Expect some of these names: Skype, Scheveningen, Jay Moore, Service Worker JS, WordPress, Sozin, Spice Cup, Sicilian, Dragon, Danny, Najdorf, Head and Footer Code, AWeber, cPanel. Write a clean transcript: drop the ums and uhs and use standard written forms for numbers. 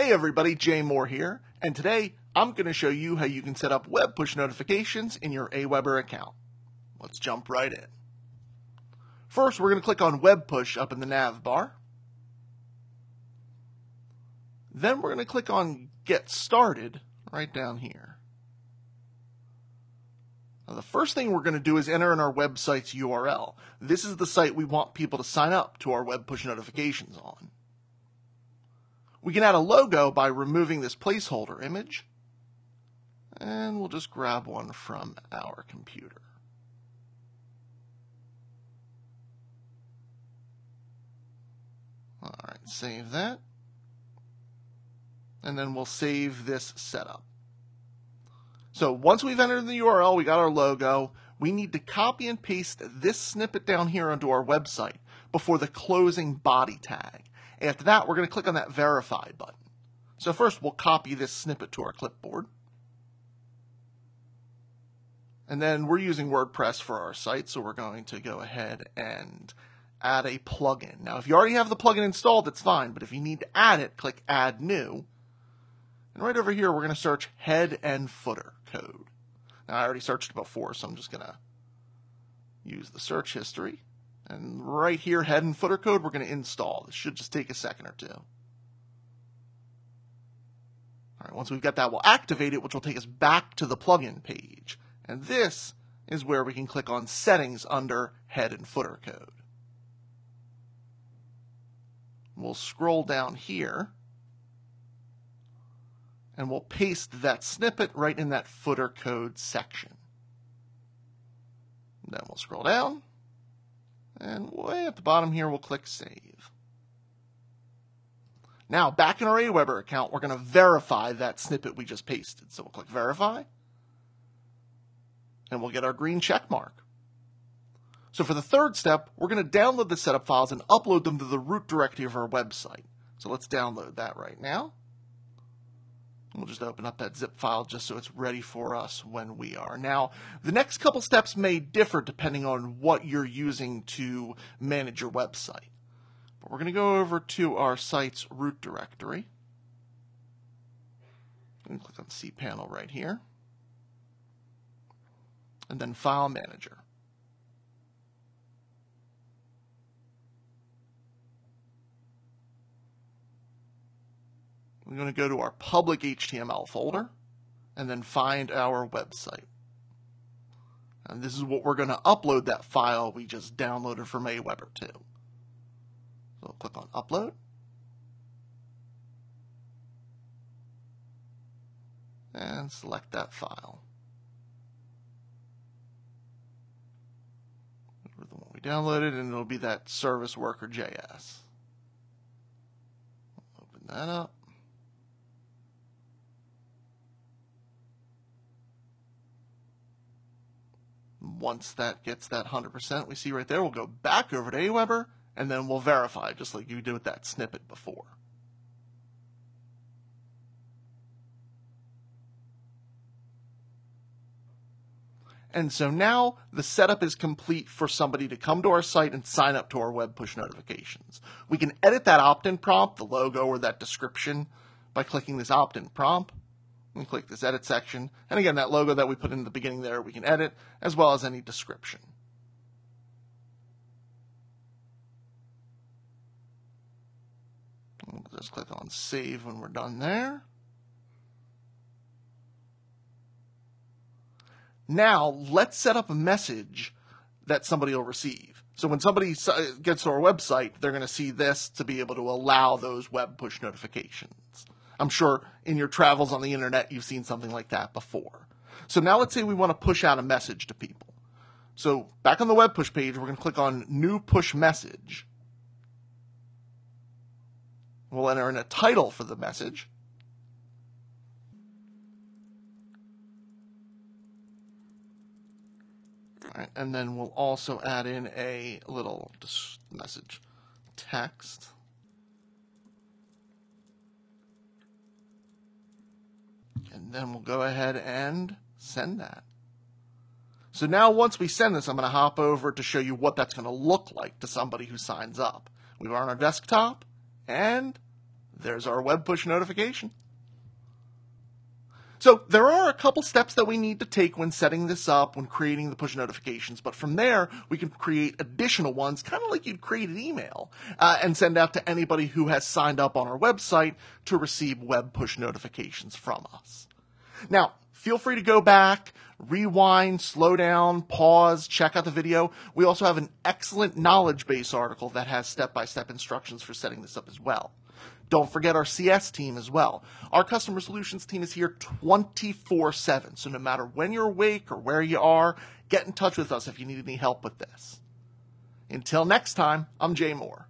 Hey everybody, Jay Moore here, and today I'm going to show you how you can set up web push notifications in your AWeber account. Let's jump right in. First, we're going to click on Web Push up in the nav bar. Then we're going to click on Get Started right down here. Now, the first thing we're going to do is enter in our website's URL. This is the site we want people to sign up to our web push notifications on. We can add a logo by removing this placeholder image, and we'll just grab one from our computer. All right, save that, and then we'll save this setup. So once we've entered the URL, we got our logo, we need to copy and paste this snippet down here onto our website before the closing body tag. After that, we're going to click on that Verify button. So first, we'll copy this snippet to our clipboard. And then we're using WordPress for our site, so we're going to go ahead and add a plugin. Now, if you already have the plugin installed, that's fine, but if you need to add it, click Add New. And right over here, we're going to search Head and Footer Code. Now, I already searched before, so I'm just going to use the search history. And right here, Head and Footer Code, we're going to install. This should just take a second or two. All right, once we've got that, we'll activate it, which will take us back to the plugin page. And this is where we can click on Settings under Head and Footer Code. We'll scroll down here, and we'll paste that snippet right in that footer code section. Then we'll scroll down. And way at the bottom here, we'll click Save. Now, back in our AWeber account, we're going to verify that snippet we just pasted. So we'll click Verify, and we'll get our green check mark. So for the third step, we're going to download the setup files and upload them to the root directory of our website. So let's download that right now. We'll just open up that zip file just so it's ready for us when we are. Now, the next couple steps may differ depending on what you're using to manage your website. But we're going to go over to our site's root directory. I'm going to click on cPanel right here. And then File Manager. We're going to go to our public HTML folder and then find our website. And this is what we're going to upload that file we just downloaded from AWeber to. So we'll click on Upload. And select that file. Go to the one we downloaded, and it'll be that Service Worker JS. Open that up. Once that gets that 100% we see right there, we'll go back over to AWeber, and then we'll verify, just like you did with that snippet before. And so now the setup is complete for somebody to come to our site and sign up to our web push notifications. We can edit that opt-in prompt, the logo or that description, by clicking this opt-in prompt. We click this edit section, and again, that logo that we put in the beginning there, we can edit, as well as any description. We'll just click on Save when we're done there. Now, let's set up a message that somebody will receive. So when somebody gets to our website, they're going to see this to be able to allow those web push notifications. I'm sure in your travels on the internet, you've seen something like that before. So now let's say we want to push out a message to people. So back on the web push page, we're going to click on New Push Message. We'll enter in a title for the message. All right, and then we'll also add in a little message text. And then we'll go ahead and send that. So now once we send this, I'm going to hop over to show you what that's going to look like to somebody who signs up. We are on our desktop, and there's our web push notification. So there are a couple steps that we need to take when setting this up, when creating the push notifications, but from there, we can create additional ones, kind of like you'd create an email, and send out to anybody who has signed up on our website to receive web push notifications from us. Now, feel free to go back, rewind, slow down, pause, check out the video. We also have an excellent knowledge base article that has step-by-step instructions for setting this up as well. Don't forget our CS team as well. Our customer solutions team is here 24/7. So no matter when you're awake or where you are, get in touch with us if you need any help with this. Until next time, I'm Jay Moore.